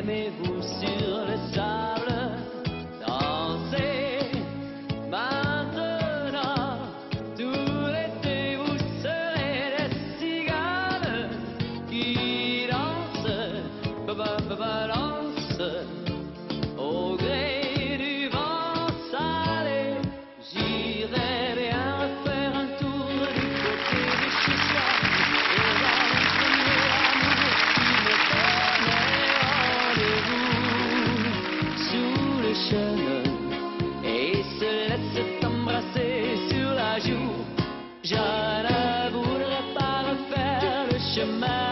aimez-vous sur le sable danser maintenant? Tout l'été vous serez des cigales qui dansent, balancent au gré du vent salé. J'irai bien faire un tour du côté du Chichon. Et se laissent embrasser sur la joue. Je ne voudrais pas refaire le chemin.